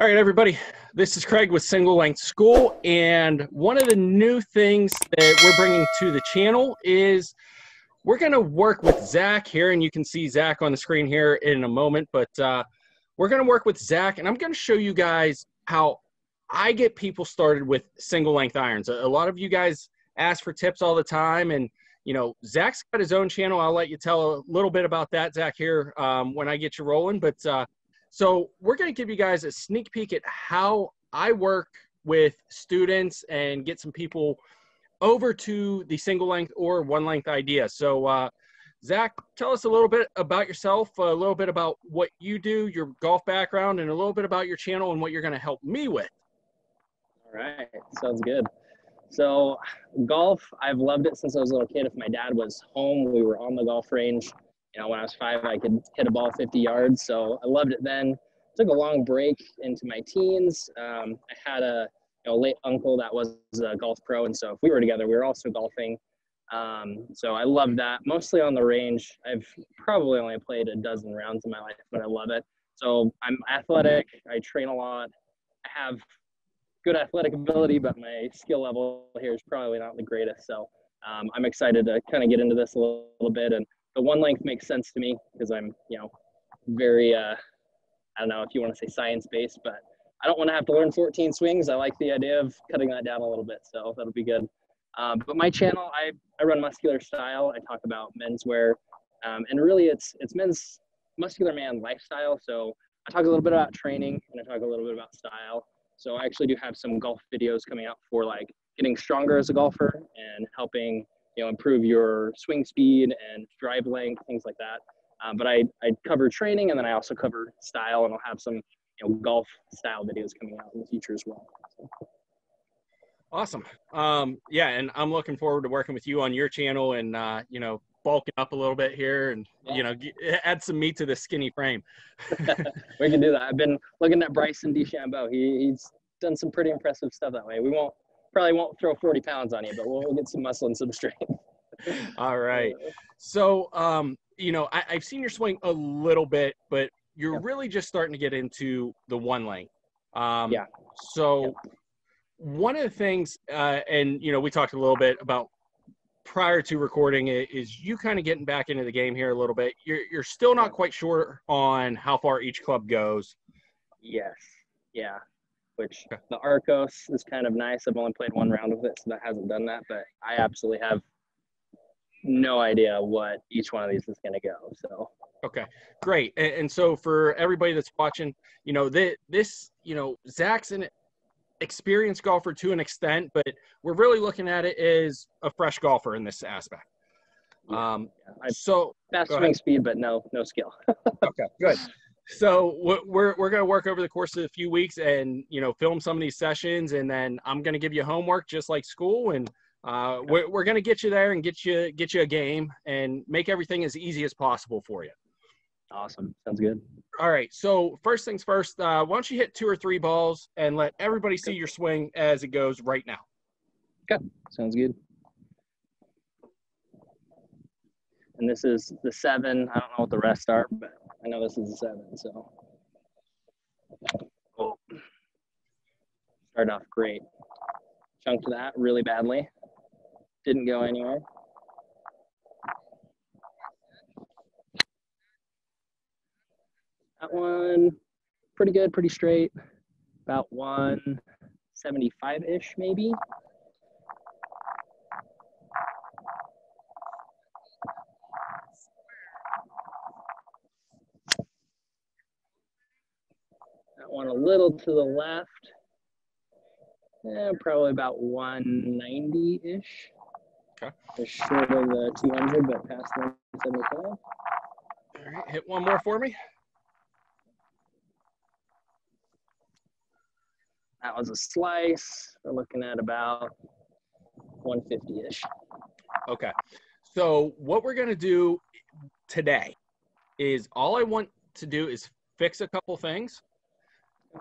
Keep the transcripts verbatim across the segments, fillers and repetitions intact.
All right, everybody, this is Craig with Single Length School, and one of the new things that we're bringing to the channel is we're going to work with Zach here, and you can see Zach on the screen here in a moment, but uh, we're going to work with Zach, and I'm going to show you guys how I get people started with single length irons. A lot of you guys ask for tips all the time, and you know, Zach's got his own channel. I'll let you tell a little bit about that, Zach, here um, when I get you rolling, but uh, so we're going to give you guys a sneak peek at how I work with students and get some people over to the single length or one length idea. So uh, Zach, tell us a little bit about yourself, a little bit about what you do, your golf background, and a little bit about your channel and what you're going to help me with. All right. Sounds good. So golf, I've loved it since I was a little kid. If my dad was home, we were on the golf range. You know, when I was five, I could hit a ball fifty yards, so I loved it then. Took a long break into my teens. Um, I had a you know, late uncle that was a golf pro, and so if we were together, we were also golfing. Um, so I loved that, mostly on the range. I've probably only played a dozen rounds in my life, but I love it. So I'm athletic. I train a lot. I have good athletic ability, but my skill level here is probably not the greatest. So um, I'm excited to kind of get into this a little, little bit. And the one length makes sense to me because I'm, you know, very, uh, I don't know if you want to say science-based, but I don't want to have to learn fourteen swings. I like the idea of cutting that down a little bit, so that'll be good. Um, but my channel, I, I run Muscular Style. I talk about menswear, um, and really it's, it's men's muscular man lifestyle. So I talk a little bit about training and I talk a little bit about style. So I actually do have some golf videos coming out for like getting stronger as a golfer and helping you know, improve your swing speed and drive length, things like that. Um, but I, I cover training, and then I also cover style, and I'll have some you know, golf style videos coming out in the future as well. So. Awesome. Um, yeah, and I'm looking forward to working with you on your channel and, uh, you know, bulking up a little bit here and, yeah. you know, get, add some meat to this skinny frame. We can do that. I've been looking at Bryson DeChambeau. He, he's done some pretty impressive stuff that way. We won't. Probably won't throw forty pounds on you, but we'll, we'll get some muscle and some strength. All right. So, um, you know, I, I've seen your swing a little bit, but you're yeah. really just starting to get into the one length. Um, yeah. So yeah. one of the things, uh, and, you know, we talked a little bit about prior to recording is you kind of getting back into the game here a little bit. You're, you're still not quite sure on how far each club goes. Yes. Yeah. Which the Arccos is kind of nice. I've only played one round of it, so that hasn't done that. But I absolutely have no idea what each one of these is going to go. So okay, great. And, and so for everybody that's watching, you know, th this, you know, Zach's an experienced golfer to an extent, but we're really looking at it as a fresh golfer in this aspect. Yeah, um, yeah. I, so fast swing speed, but no, no skill. Okay, good. So we're, we're going to work over the course of a few weeks and, you know, film some of these sessions, and then I'm going to give you homework just like school, and uh, we're, we're going to get you there and get you, get you a game and make everything as easy as possible for you. Awesome. Sounds good. All right. So first things first, uh, why don't you hit two or three balls and let everybody see your swing as it goes right now. Okay. Sounds good. And this is the seven. I don't know what the rest are, but I know this is a seven, so. Oh. Started off great. Chunked that really badly. Didn't go anywhere. That one, pretty good, pretty straight. About one seventy-five-ish, maybe. One a little to the left, yeah, probably about one ninety-ish. Okay. Just short of the two hundred, but past one seventy-five. All right, hit one more for me. That was a slice. We're looking at about one fifty-ish. Okay. So what we're going to do today is all I want to do is fix a couple things.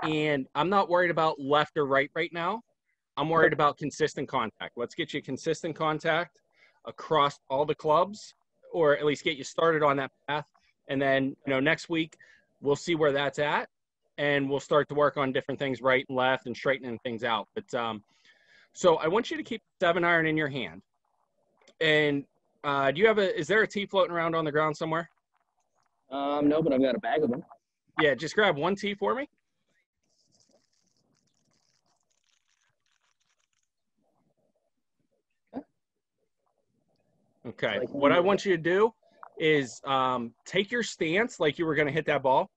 And I'm not worried about left or right right now. I'm worried about consistent contact. Let's get you consistent contact across all the clubs, or at least get you started on that path. And then, you know, next week we'll see where that's at. and we'll start to work on different things right and left and straightening things out. But um, so I want you to keep seven iron in your hand. And uh, do you have a, is there a tee floating around on the ground somewhere? Um, no, but I've got a bag of them. Yeah, just grab one tee for me. Okay, what I want you to do is um, take your stance like you were going to hit that ball,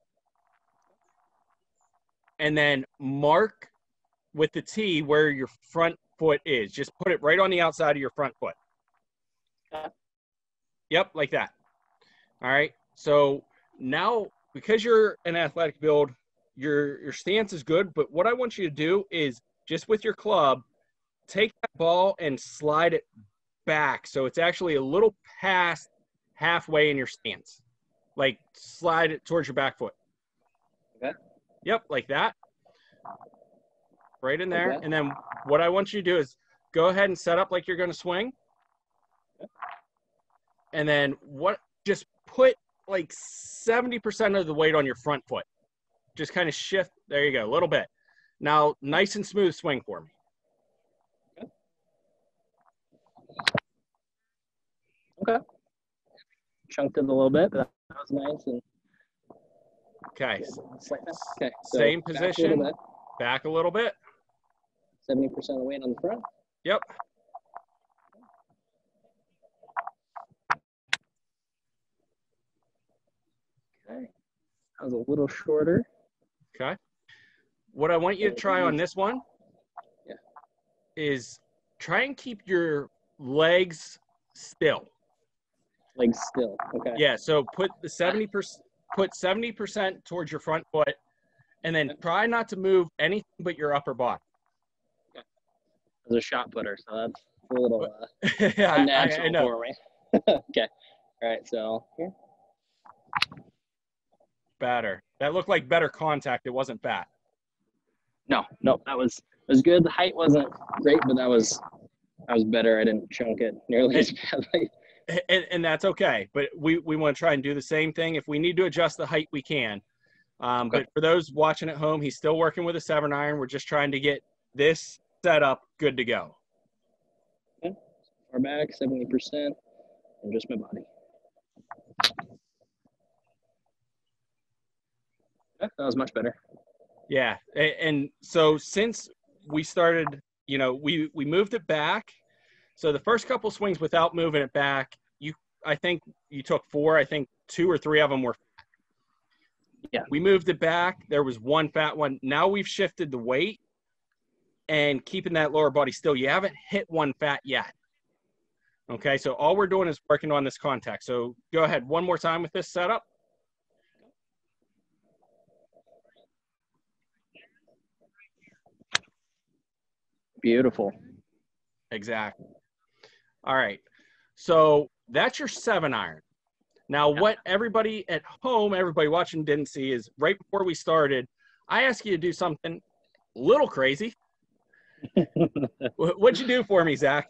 and then mark with the tee where your front foot is. Just put it right on the outside of your front foot. Yep, like that. All right, so now because you're an athletic build, your, your stance is good, but what I want you to do is just with your club, take that ball and slide it back, so it's actually a little past halfway in your stance. Like slide it towards your back foot. Okay. Yep, like that. Right in there. Okay. And then what I want you to do is go ahead and set up like you're going to swing. Okay. And then what? Just put like seventy percent of the weight on your front foot. Just kind of shift. There you go, a little bit. Now, nice and smooth swing for me. Okay. Chunked it a little bit, but that was nice. And okay. Okay. So same position. Back a, back a little bit. seventy percent of the weight on the front. Yep. Okay. That was a little shorter. Okay. What I want you to try on this one yeah. is try and keep your legs still. Legs still. Okay. Yeah. So put the seventy percent, put seventy percent towards your front foot, and then try not to move anything but your upper body. Okay. As a shot putter, so that's a little uh, unnatural I, I know. for me. Okay. All right. So here. Better. That looked like better contact. It wasn't bad. No. No. That was it was good. The height wasn't great, but that was that was better. I didn't chunk it nearly as badly. And, and that's okay, but we, we want to try and do the same thing. If we need to adjust the height, we can. Um, okay. But for those watching at home, he's still working with a seven iron. We're just trying to get this set up good to go. Okay. Far back, seventy percent, and just my body. That was much better. Yeah, and, and so since we started, you know, we, we moved it back. So the first couple swings without moving it back, you I think you took four. I think two or three of them were fat. Yeah. We moved it back. There was one fat one. Now we've shifted the weight and keeping that lower body still. You haven't hit one fat yet. Okay, so all we're doing is working on this contact. So go ahead one more time with this setup. Beautiful. Exactly. All right, so that's your seven iron. Now, what everybody at home, everybody watching didn't see is right before we started, I asked you to do something a little crazy. What'd you do for me, Zach?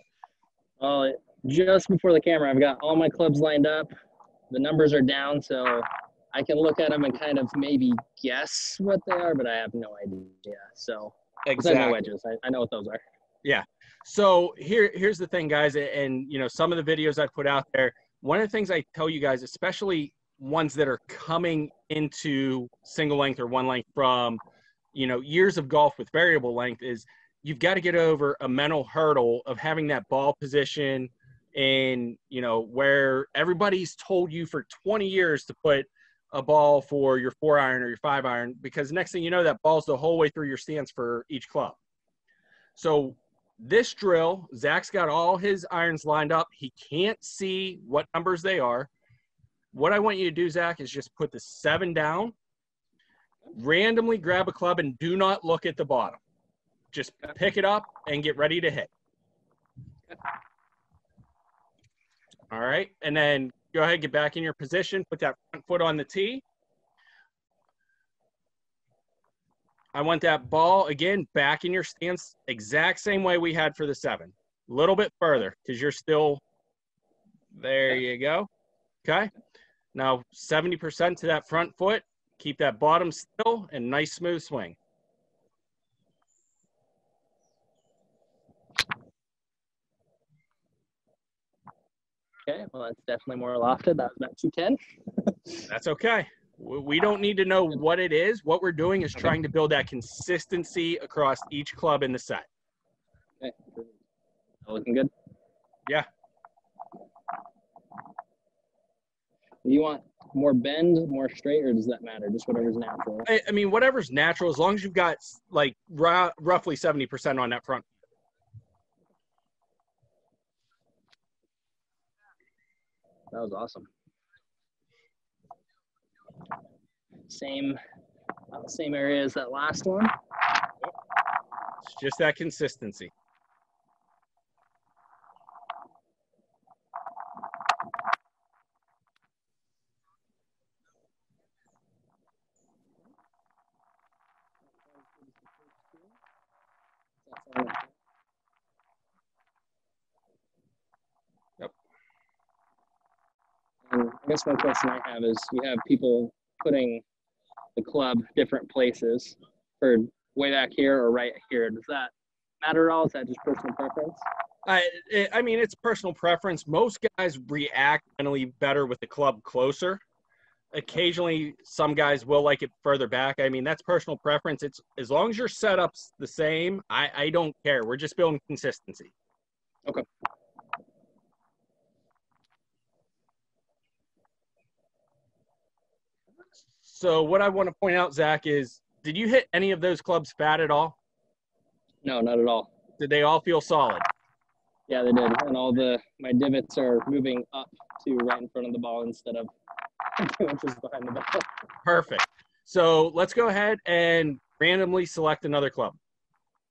Well, uh, just before the camera, I've got all my clubs lined up. The numbers are down, so I can look at them and kind of maybe guess what they are, but I have no idea. So exactly. I know wedges. I, I know what those are. Yeah. So here, here's the thing, guys, and, you know, some of the videos I put out there, one of the things I tell you guys, especially ones that are coming into single length or one length from, you know, years of golf with variable length is you've got to get over a mental hurdle of having that ball position and, you know, where everybody's told you for twenty years to put a ball for your four iron or your five iron, because next thing you know, that ball's the whole way through your stance for each club. So this drill, Zach's got all his irons lined up. He can't see what numbers they are. What I want you to do, Zach, is just put the seven down, randomly grab a club, and do not look at the bottom. Just pick it up and get ready to hit. All right, and then go ahead and get back in your position. Put that front foot on the tee. I want that ball, again, back in your stance, exact same way we had for the seven. A little bit further because you're still – there you go. Okay. Now, seventy percent to that front foot. Keep that bottom still and nice smooth swing. Okay, well, that's definitely more lofted. That was about two ten. That's okay. We don't need to know what it is. What we're doing is trying to build that consistency across each club in the set. Okay. Looking good? Yeah. Do you want more bend, more straight, or does that matter? Just whatever's natural. I, I mean, whatever's natural, as long as you've got, like, roughly seventy percent on that front. That was awesome. Same, same area as that last one. It's just that consistency. I guess one question I have is we have people putting the club different places for way back here or right here. Does that matter at all? Is that just personal preference? I, I mean, it's personal preference. Most guys react mentally better with the club closer. Occasionally, some guys will like it further back. I mean, that's personal preference. It's as long as your setup's the same, I, I don't care. We're just building consistency. Okay. So what I want to point out, Zach, is did you hit any of those clubs fat at all? No, not at all. Did they all feel solid? Yeah, they did. And all the my divots are moving up to right in front of the ball instead of two inches behind the ball. Perfect. So let's go ahead and randomly select another club.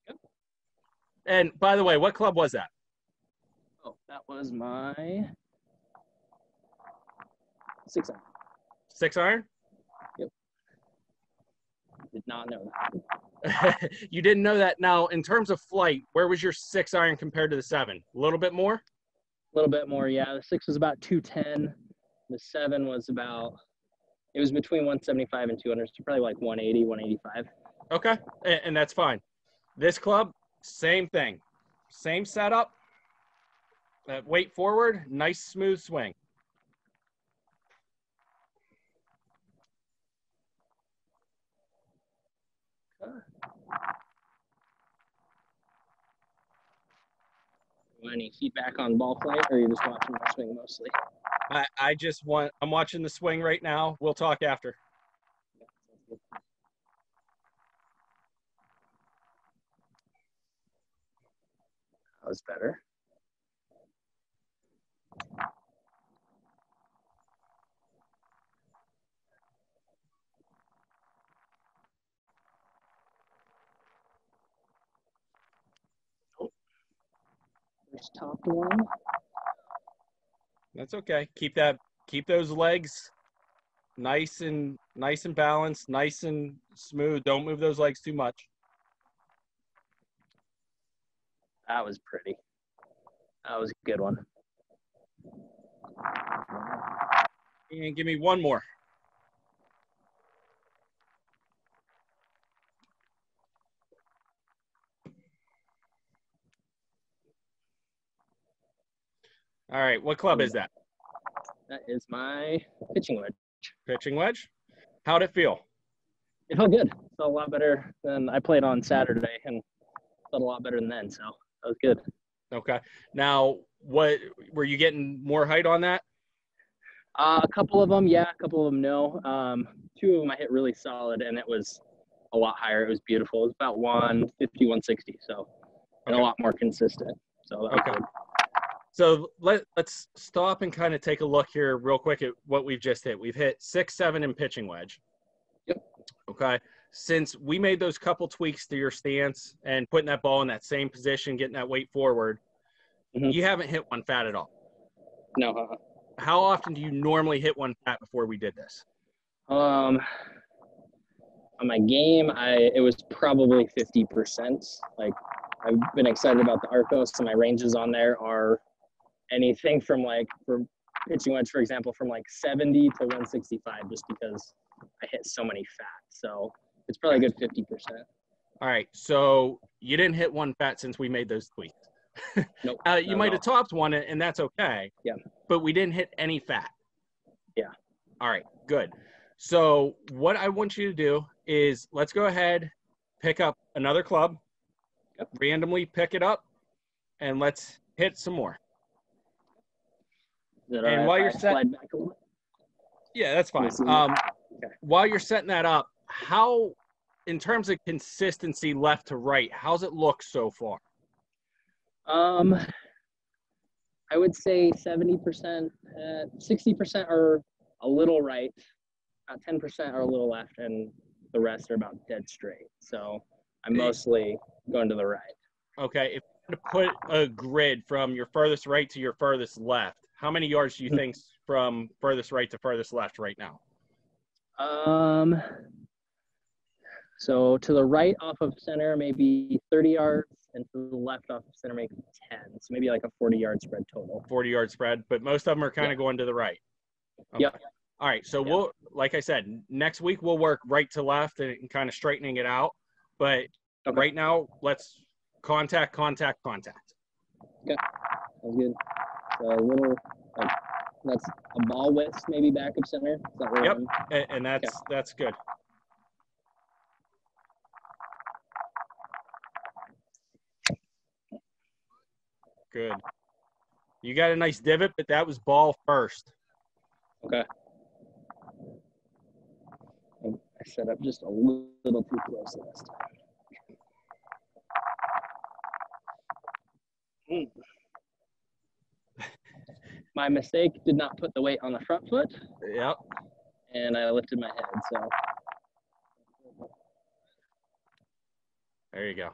Yep. And by the way, what club was that? Oh, that was my six iron. Six iron? Did not know that. You didn't know that. Now, in terms of flight, where was your six iron compared to the seven? A little bit more? A little bit more, yeah. The six was about two ten. The seven was about, it was between one seventy-five and two hundred, so probably like one eighty, one eighty-five. Okay, and, and that's fine. This club, same thing. Same setup. Uh, weight forward, nice smooth swing. Any feedback on ball flight, or are you just watching the swing mostly? I, I just want, I'm watching the swing right now. We'll talk after. That was better. Top one. That's okay. Keep that. Keep those legs nice and nice and balanced, nice and smooth. Don't move those legs too much. That was pretty. That was a good one. And give me one more. All right, what club is that? That is my pitching wedge. Pitching wedge? How'd it feel? It felt good. It felt a lot better than I played on Saturday, and felt a lot better than then, so that was good. Okay. Now, what were you getting more height on that? Uh, a couple of them, yeah. A couple of them, no. Um, two of them I hit really solid, and it was a lot higher. It was beautiful. It was about one fifty, one sixty, so and okay. A lot more consistent. So that was okay. Good. So let, let's stop and kind of take a look here real quick at what we've just hit. We've hit six, seven, and pitching wedge. Yep. Okay. Since we made those couple tweaks to your stance and putting that ball in that same position, getting that weight forward, mm-hmm. You haven't hit one fat at all. No. Uh-huh. How often do you normally hit one fat before we did this? Um, on my game, I it was probably fifty percent. Like, I've been excited about the Arccos, and my ranges on there are – anything from like for pitching wedge, for example, from like seventy to one sixty-five, just because I hit so many fats. So it's probably a good fifty percent. All right. So you didn't hit one fat since we made those tweets. Nope. uh, you no, might no. have topped one, and that's okay. Yeah. But we didn't hit any fat. Yeah. All right. Good. So what I want you to do is let's go ahead, pick up another club, yep. randomly pick it up, and let's hit some more. And right, while you're setting, yeah, that's fine. Um, okay. While you're setting that up, how, in terms of consistency left to right, how's it look so far? Um, I would say seventy percent, uh, sixty percent are a little right, about ten percent are a little left, and the rest are about dead straight. So I'm mostly going to the right. Okay, if you were to put a grid from your furthest right to your furthest left, how many yards do you think from furthest right to furthest left right now? Um, so to the right off of center, maybe thirty yards, and to the left off of center, maybe ten. So maybe like a forty-yard spread total. forty-yard spread, but most of them are kind yeah. of going to the right. Okay. Yep. All right, so yep. we'll, like I said, next week we'll work right to left and kind of straightening it out. But okay. right now, let's contact, contact, contact. Okay, sounds good. A little, like, that's a ball width maybe back of center. Yep, and, and that's okay. that's good. Good. You got a nice divot, but that was ball first. Okay. I set up just a little too close last time. Mm. My mistake did not put the weight on the front foot. Yep. And I lifted my head, so. There you go.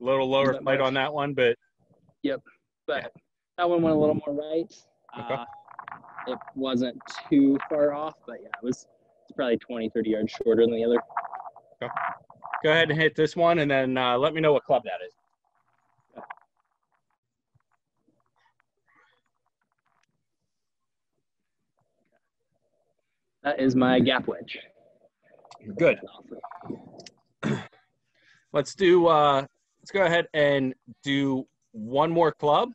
A little lower plate on that one, but. Yep, but yeah. that one went a little more right. Okay. Uh, it wasn't too far off, but yeah, it was. It's probably twenty, thirty yards shorter than the other. Okay. Go ahead and hit this one, and then uh, let me know what club that is. That is my gap wedge. Good. Let's do. Uh, let's go ahead and do one more club,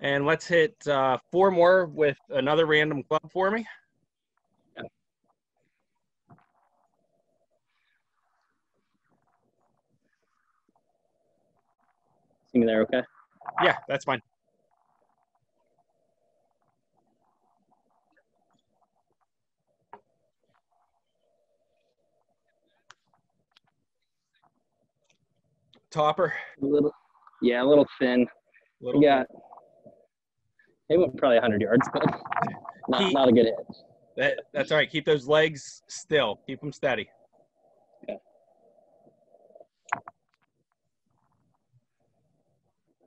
and let's hit uh, four more with another random club for me. Yeah. See me there, okay? Yeah, that's fine. Topper. A little, yeah, a little thin. A little yeah. Thin. They went probably one hundred yards, but not, keep, not a good hit. That, that's all right. Keep those legs still. Keep them steady. Okay.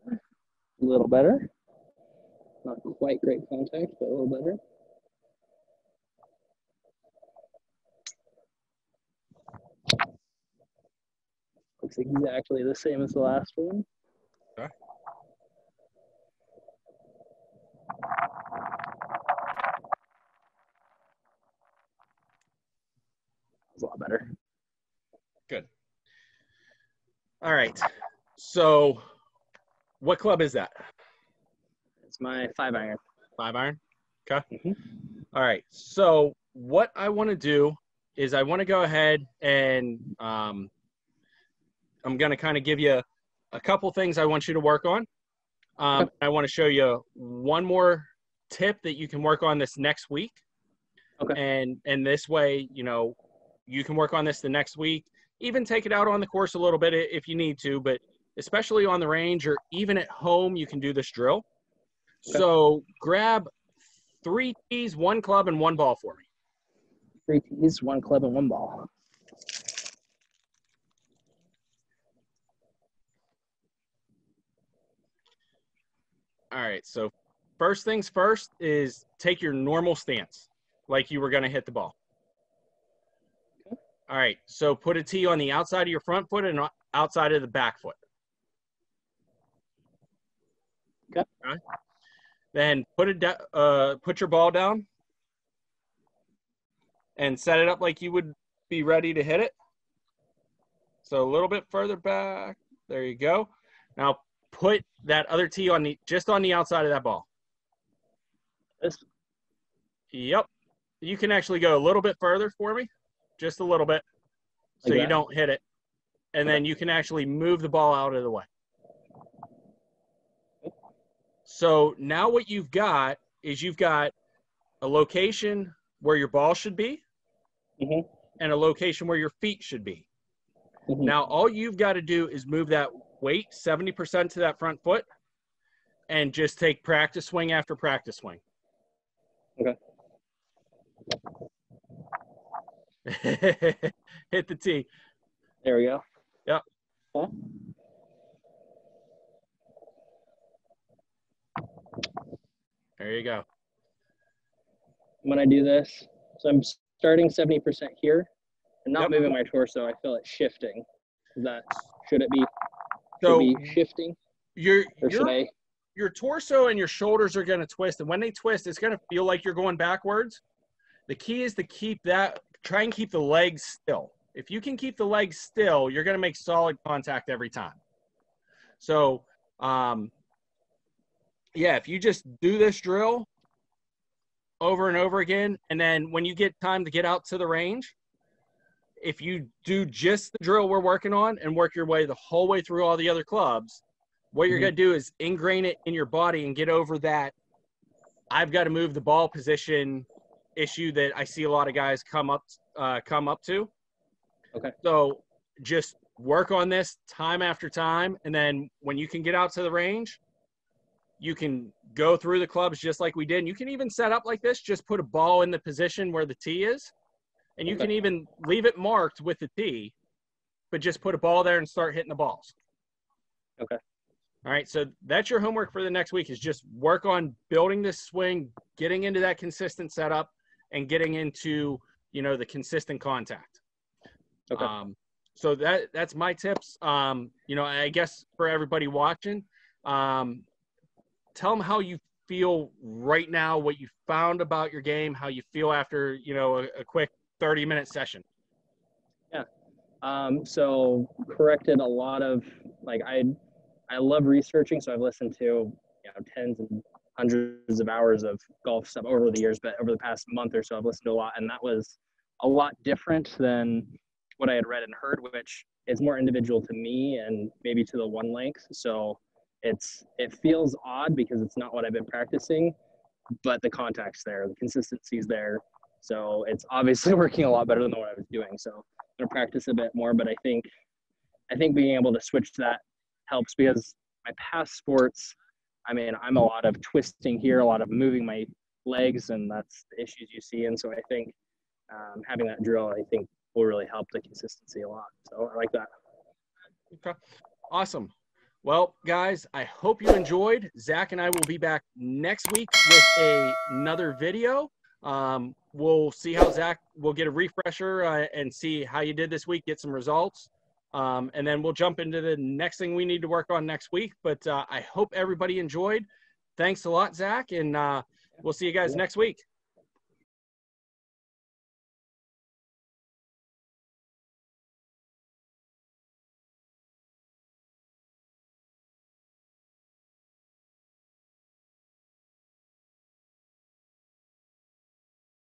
A little better. Not quite great contact, but a little better. Looks exactly the same as the last one. Okay. A lot better. Good. All right. So, what club is that? It's my five iron. Five iron? Okay. Mm-hmm. All right. So, what I want to do is I want to go ahead and um, I'm going to kind of give you a couple things I want you to work on. Um, I want to show you one more tip that you can work on this next week. Okay. And, and this way, you know, you can work on this the next week, even take it out on the course a little bit if you need to, but especially on the range or even at home, you can do this drill. Okay. So grab three tees, one club, and one ball for me. Three tees, one club, and one ball. All right, so first things first is take your normal stance, like you were going to hit the ball. All right, so put a T on the outside of your front foot and outside of the back foot. Okay. Right. Then put a uh, put your ball down and set it up like you would be ready to hit it. So a little bit further back. There you go. Now put that other tee on the just on the outside of that ball. This. Yep. You can actually go a little bit further for me, just a little bit, so like you don't hit it. And okay. Then you can actually move the ball out of the way. So now what you've got is you've got a location where your ball should be mm-hmm. and a location where your feet should be. Mm-hmm. Now all you've got to do is move that weight seventy percent to that front foot and just take practice swing after practice swing. Okay. Hit the tee. There we go. Yep. Huh? There you go. When I do this, so I'm starting seventy percent here. I'm not yep. moving my torso. I feel it shifting. Is that, should it be, should so be shifting? Your, your, I... your torso and your shoulders are going to twist. And when they twist, it's going to feel like you're going backwards. The key is to keep that, try and keep the legs still. If you can keep the legs still, you're going to make solid contact every time. So, um, yeah, if you just do this drill over and over again, and then when you get time to get out to the range, if you do just the drill we're working on and work your way the whole way through all the other clubs, what you're mm-hmm. going to do is ingrain it in your body and get over that I've got to move the ball position issue that I see a lot of guys come up uh, come up to. Okay. So just work on this time after time, and then when you can get out to the range, you can go through the clubs just like we did. And you can even set up like this. Just put a ball in the position where the tee is. And you okay. can even leave it marked with the tee, but just put a ball there and start hitting the balls. Okay. All right, so that's your homework for the next week is just work on building this swing, getting into that consistent setup, and getting into, you know, the consistent contact. Okay. Um, so that that's my tips. Um, you know, I guess for everybody watching, um, tell them how you feel right now, what you found about your game, how you feel after, you know, a, a quick thirty minute session. Yeah. Um, so corrected a lot of, like, I, I love researching. So I've listened to, you know, tens and hundreds of hours of golf stuff over the years, but over the past month or so, I've listened to a lot. And that was a lot different than what I had read and heard, which is more individual to me and maybe to the one length. So, It's, it feels odd because it's not what I've been practicing, but the contact's there, the consistency's there. So it's obviously working a lot better than what I was doing. So I'm gonna practice a bit more, but I think, I think being able to switch to that helps because my past sports, I mean, I'm a lot of twisting here, a lot of moving my legs, and that's the issues you see. And so I think um, having that drill, I think will really help the consistency a lot. So I like that. Okay. Awesome. Well, guys, I hope you enjoyed. Zach and I will be back next week with a, another video. Um, we'll see how Zach will get a refresher uh, and see how you did this week, get some results. Um, and then we'll jump into the next thing we need to work on next week. But uh, I hope everybody enjoyed. Thanks a lot, Zach. And uh, we'll see you guys next week.